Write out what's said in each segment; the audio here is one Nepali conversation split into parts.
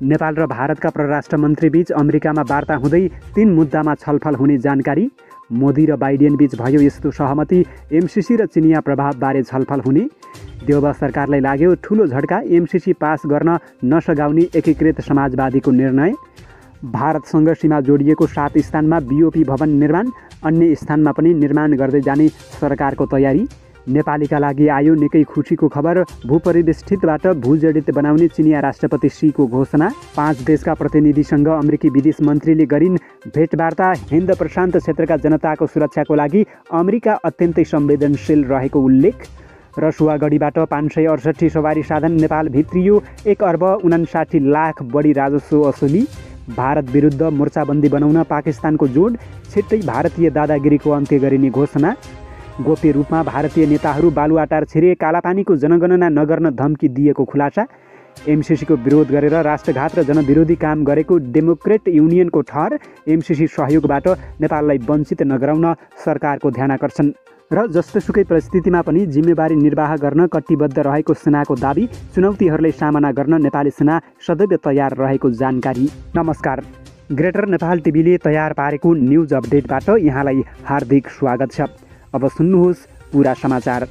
नेपाल र भारतका परराष्ट्र मन्त्रीबीच अमेरिकामा वार्ता हुँदै 3 मुद्दामा छलफल हुने जानकारी। मोदी र बाइडेनबीच भयो यस्तो सहमति। एमसीसी र चिनिया प्रभावबारे छलफल हुने। देउबा सरकारलाई लाग्यो ठूलो झड्का, एमसीसी पास गर्न नसगाउने एकीकृत समाजवादीको निर्णय। भारतसँग सीमा जोडिएको 7 स्थानमा बीओपी भवन निर्माण, अन्य स्थानमा पनि निर्माण गर्दै जाने सरकारको तयारी। नेपालीका लागि आयो निकै खुसीको खबर, भूपरिवेष्टितबाट भूजडित बनाउने चिनिया राष्ट्रपति सीको घोषणा। 5 देशका प्रतिनिधिसँग अमेरिकी विदेश मन्त्रीले गरिन् भेटवार्ता। हिन्द प्रशान्त क्षेत्रका जनताको सुरक्षाको लागि अमेरिका अत्यन्तै संवेदनशील रहेको उल्लेख। रसुवागढीबाट 568 सवारी साधन नेपाल भित्रियो, 1,59 लाख बढी राजस्व असुली। भारत विरुद्ध मोर्चाबन्दी बनाउन पाकिस्तानको जोड, छिट्टै भारतीय दादागिरीको अन्त्य गरिने घोषणा। गोप्य रूपमा भारतीय नेताहरू बालुवाटार छिरे, कालापानीको जनगणना नगर्न धम्की दिएको खुलासा। एमसीसीको विरोध गरेर राष्ट्रघात र जनविरोधी काम गरेको डेमोक्रेट युनियनको ठहर, एमसीसी सहयोगबाट नेपाललाई वञ्चित नगराउन सरकारको ध्यानाकर्षण। र जस्तोसुकै परिस्थितिमा पनि जिम्मेवारी निर्वाह गर्न कटिबद्ध रहेको सेनाको दाबी, चुनौतीहरूलाई सामना गर्न नेपाली सेना सदैव तयार रहेको जानकारी। नमस्कार, ग्रेटर नेपाल टिभीले तयार पारेको न्युज अपडेटबाट यहाँलाई हार्दिक स्वागत छ। अब सुन्नुहोस् पूरा समाचार।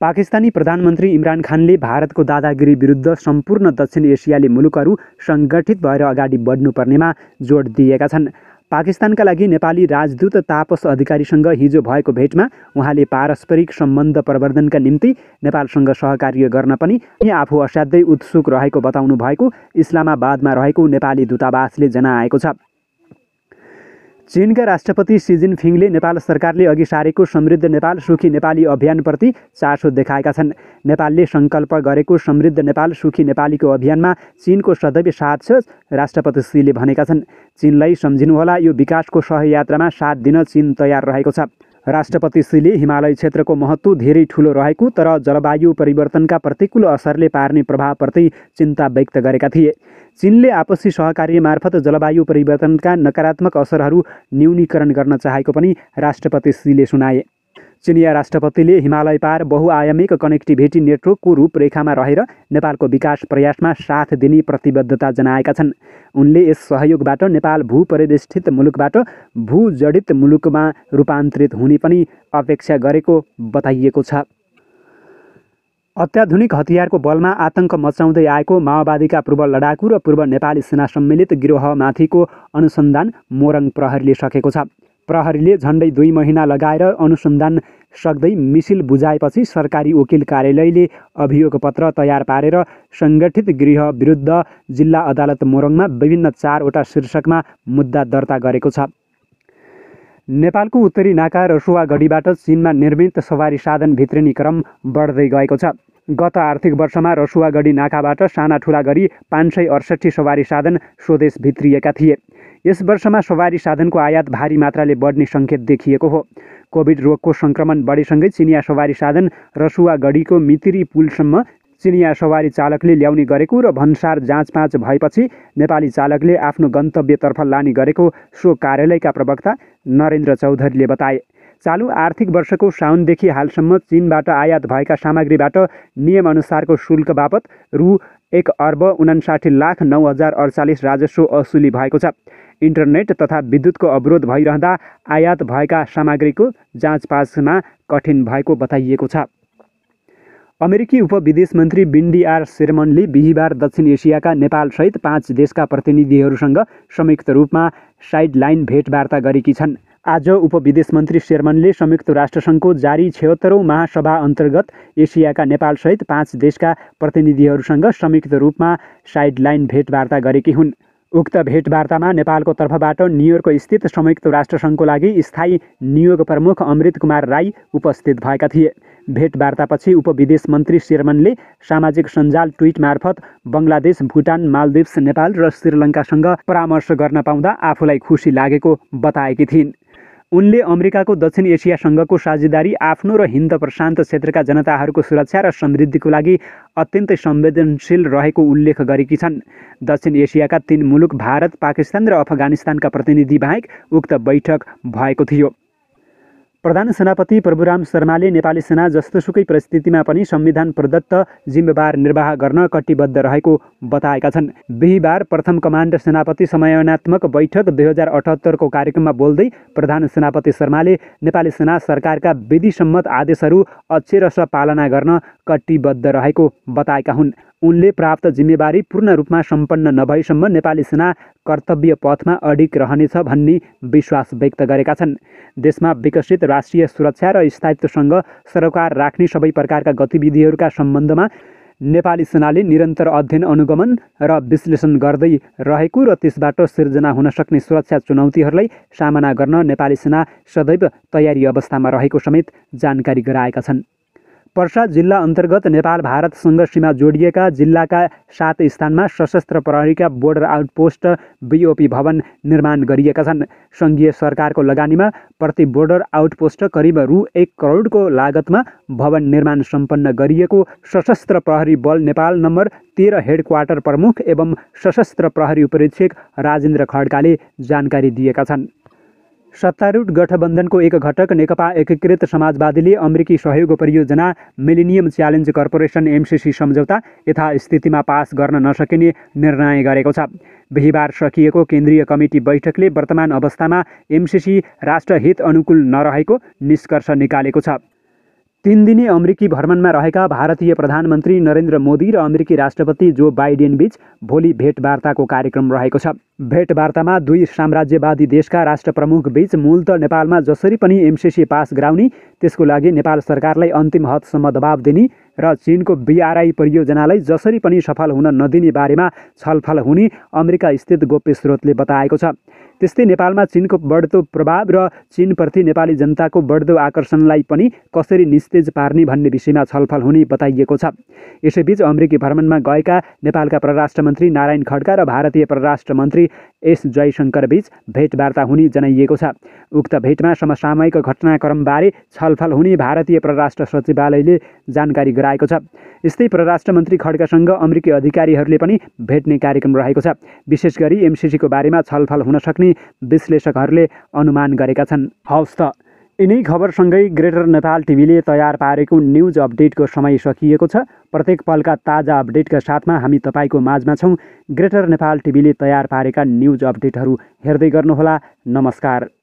पाकिस्तानी प्रधानमन्त्री इमरान खानले भारतको दादागिरी विरुद्ध सम्पूर्ण दक्षिण एसियाली मुलुकहरू सङ्गठित भएर अगाडि बढ्नुपर्नेमा जोड दिएका छन्। पाकिस्तानका लागि नेपाली राजदूत तापस अधिकारीसँग हिजो भएको भेटमा उहाँले पारस्परिक सम्बन्ध प्रवर्धनका निम्ति नेपालसँग सहकार्य गर्न पनि आफू असाध्यै उत्सुक रहेको बताउनु भएको इस्लामाबादमा रहेको नेपाली दूतावासले जनाएको छ। चीनका राष्ट्रपति सी जिनपिङले नेपाल सरकारले अघि सारेको समृद्ध नेपाल सुखी नेपाली अभियानप्रति चासो देखाएका छन्। नेपालले सङ्कल्प गरेको समृद्ध नेपाल सुखी नेपालीको अभियानमा चीनको सदैव साथ छ, राष्ट्रपति सीले भनेका छन्। चीनलाई सम्झिनुहोला, यो विकासको सहयात्रामा साथ दिन चीन तयार रहेको छ। राष्ट्रपति सीले हिमालय क्षेत्रको महत्त्व धेरै ठूलो रहेको तर जलवायु परिवर्तनका प्रतिकूल असरले पार्ने प्रभावप्रति चिन्ता व्यक्त गरेका थिए। चीनले आपसी सहकार्य मार्फत जलवायु परिवर्तनका नकारात्मक असरहरू न्यूनीकरण गर्न चाहेको पनि राष्ट्रपति सीले सुनाए। चिनिया राष्ट्रपतिले हिमालय पार बहुआयामिक कनेक्टिभिटी नेटवर्कको रूपरेखामा रहेर नेपालको विकास प्रयासमा साथ दिने प्रतिबद्धता जनाएका छन्। उनले यस सहयोगबाट नेपाल भूपरिवेष्टित मुलुकबाट भूजडित मुलुकमा रूपान्तरित हुने पनि अपेक्षा गरेको बताइएको छ। अत्याधुनिक हतियारको बलमा आतंक मचाउँदै आएको माओवादीका पूर्व लडाकु र पूर्व नेपाली सेना सम्मिलित गिरोहमाथिको अनुसन्धान मोरङ प्रहरीले सकेको छ। प्रहरीले झण्डै 2 महिना लगाएर अनुसन्धान सक्दै मिसिल बुझाएपछि सरकारी वकिल कार्यालयले अभियोग पत्र तयार पारेर सङ्गठित गृह विरुद्ध जिल्ला अदालत मोरङमा विभिन्न 4 वटा शीर्षकमा मुद्दा दर्ता गरेको छ। नेपालको उत्तरी नाका रसुवागढीबाट चीनमा निर्मित सवारी साधन भित्रिने क्रम बढ्दै गएको छ। गत आर्थिक वर्षमा रसुवागढी नाकाबाट साना ठुला गरी 568 सवारी साधन स्वदेश भित्रिएका थिए। यस वर्षमा सवारी साधनको आयात भारी मात्राले बढ्ने सङ्केत देखिएको हो। कोभिड रोगको सङ्क्रमण बढेसँगै चिनिया सवारी साधन रसुवागढीको मितिरी पुलसम्म चिनिया सवारी चालकले ल्याउने गरेको र भन्सार जाँचपाँच भएपछि नेपाली चालकले आफ्नो गन्तव्यतर्फ लाने गरेको सो कार्यालयका प्रवक्ता नरेन्द्र चौधरीले बताए। चालु आर्थिक वर्षको साउनदेखि हालसम्म चीनबाट आयात भएका सामग्रीबाट नियमअनुसारको शुल्क बापत रु 1,59,09,048 राजस्व असुली भएको छ। इन्टरनेट तथा विद्युतको अवरोध भइरहँदा आयात भएका सामग्रीको जाँचपाँचमा कठिन भएको बताइएको छ। अमेरिकी उपविदेश मन्त्री बिन्डी आर शेरमनले बिहिबार दक्षिण एसियाका नेपालसहित 5 देशका प्रतिनिधिहरूसँग संयुक्त रूपमा साइडलाइन भेटवार्ता गरेकी छन्। आज उपविदेश मन्त्री शेरमनले संयुक्त राष्ट्रसङ्घको जारी 76औं महासभा अन्तर्गत एसियाका नेपालसहित 5 देशका प्रतिनिधिहरूसँग संयुक्त रूपमा साइडलाइन भेटवार्ता गरेकी हुन्। उक्त भेटवार्तामा नेपालको तर्फबाट न्युयोर्क स्थित संयुक्त राष्ट्रसङ्घको लागि स्थायी नियोग प्रमुख अमृत कुमार राई उपस्थित भएका थिए। भेटवार्तापछि उपविदेश मन्त्री शेरमनले सामाजिक सञ्जाल ट्विट मार्फत बङ्गलादेश, भुटान, मालदिप्स, नेपाल र श्रीलङ्कासँग परामर्श गर्न पाउँदा आफूलाई खुसी लागेको बताएकी थिइन्। उनले अमेरिकाको दक्षिण एसियासँगको साझेदारी आफ्नो र हिन्द प्रशान्त क्षेत्रका जनताहरूको सुरक्षा र समृद्धिको लागि अत्यन्तै संवेदनशील रहेको उल्लेख गरेकी छन्। दक्षिण एसियाका 3 मुलुक भारत, पाकिस्तान र अफगानिस्तानका प्रतिनिधि बाहेक उक्त बैठक भएको थियो। प्रधान सेनापति प्रभुराम शर्माले नेपाली सेना जस्तोसुकै परिस्थितिमा पनि संविधान प्रदत्त जिम्मेवार निर्वाह गर्न कटिबद्ध रहेको बताएका छन्। बिहीबार प्रथम कमाण्ड सेनापति समन्वयात्मक बैठक 2078 को कार्यक्रममा बोल्दै प्रधान सेनापति शर्माले नेपाली सेना सरकारका विधिसम्मत आदेशहरू अक्षरश पालना गर्न कटिबद्ध रहेको बताएका हुन्। उनले प्राप्त जिम्मेवारी पूर्ण रूपमा सम्पन्न नभएसम्म नेपाली सेना कर्तव्य पथमा अडिग रहनेछ भन्ने विश्वास व्यक्त गरेका छन्। देशमा विकसित राष्ट्रिय सुरक्षा र स्थायित्वसँग सरकार राख्ने सबै प्रकारका गतिविधिहरूका सम्बन्धमा नेपाली सेनाले निरन्तर अध्ययन अनुगमन र विश्लेषण गर्दै रहेको र त्यसबाट सिर्जना हुन सक्ने सुरक्षा चुनौतीहरूलाई सामना गर्न नेपाली सेना सदैव तयारी अवस्थामा रहेको समेत जानकारी गराएका छन्। पर्सा जिल्ला अन्तर्गत नेपाल भारतसँग सीमा जोडिएका जिल्लाका 7 स्थानमा सशस्त्र प्रहरीका बोर्डर आउटपोस्ट बीओपी भवन निर्माण गरिएका छन्। संघीय सरकारको लगानीमा प्रति बोर्डर आउटपोस्ट करिब रु 1 करोडको लागतमा भवन निर्माण सम्पन्न गरिएको सशस्त्र प्रहरी बल नेपाल नम्बर 13 हेडक्वार्टर प्रमुख एवं सशस्त्र प्रहरी उपरीक्षक राजेन्द्र खड्काले जानकारी दिएका छन्। सत्तारूढ गठबन्धनको एक घटक नेकपा एकीकृत समाजवादीले अमेरिकी सहयोग परियोजना मिलेनियम च्यालेन्ज कर्पोरेसन MCC सम्झौता यथास्थितिमा पास गर्न नसकिने निर्णय गरेको छ। बिहीबार सकिएको केन्द्रीय कमिटी बैठकले वर्तमान अवस्थामा MCC राष्ट्रहित अनुकूल नरहेको निष्कर्ष निकालेको छ। 3 दिने अमेरिकी भ्रमणमा रहेका भारतीय प्रधानमन्त्री नरेन्द्र मोदी र अमेरिकी राष्ट्रपति जो बाइडेन बीच भोलि भेटवार्ताको कार्यक्रम रहेको छ। भेटवार्तामा 2 साम्राज्यवादी देशका राष्ट्र प्रमुख बीच मूलत नेपालमा जसरी पनि MCC पास गराउने, त्यसको लागि नेपाल सरकारलाई अन्तिम हदसम्म दबाब दिने र चीनको BRI परियोजनालाई जसरी पनि सफल हुन नदिने बारेमा छलफल हुने अमेरिका स्थित गोप्य स्रोतले बताएको छ। त्यस्तै नेपालमा चीनको बढ्दो प्रभाव र चीनप्रति नेपाली जनताको बढ्दो आकर्षणलाई पनि कसरी निस्तेज पार्ने भन्ने विषयमा छलफल हुने बताइएको छ। यसैबीच अमेरिकी भ्रमणमा गएका नेपालका परराष्ट्र मन्त्री नारायण खड्का र भारतीय परराष्ट्र मन्त्री S जयशंकर बीच भेटवार्ता हुने जनाइएको छ। उक्त भेटमा समसामयिक घटनाक्रमबारे छलफल हुने भारतीय परराष्ट्र सचिवालयले जानकारी गराएको छ। यस्तै परराष्ट्र मन्त्री खड्कासँग अमेरिकी अधिकारीहरूले पनि भेट्ने कार्यक्रम रहेको छ। विशेष गरी MCC को बारेमा छलफल हुन सक्ने विश्लेषकहरूले अनुमान गरेका छन्। हवस् त यिनै खबरसँगै ग्रेटर नेपाल टिभीले तयार पारेको न्युज अपडेटको समय सकिएको छ। प्रत्येक पलका ताजा अपडेटका साथमा हामी तपाईँको माझमा छौँ। ग्रेटर नेपाल टिभीले तयार पारेका न्युज अपडेटहरू हेर्दै गर्नुहोला। नमस्कार।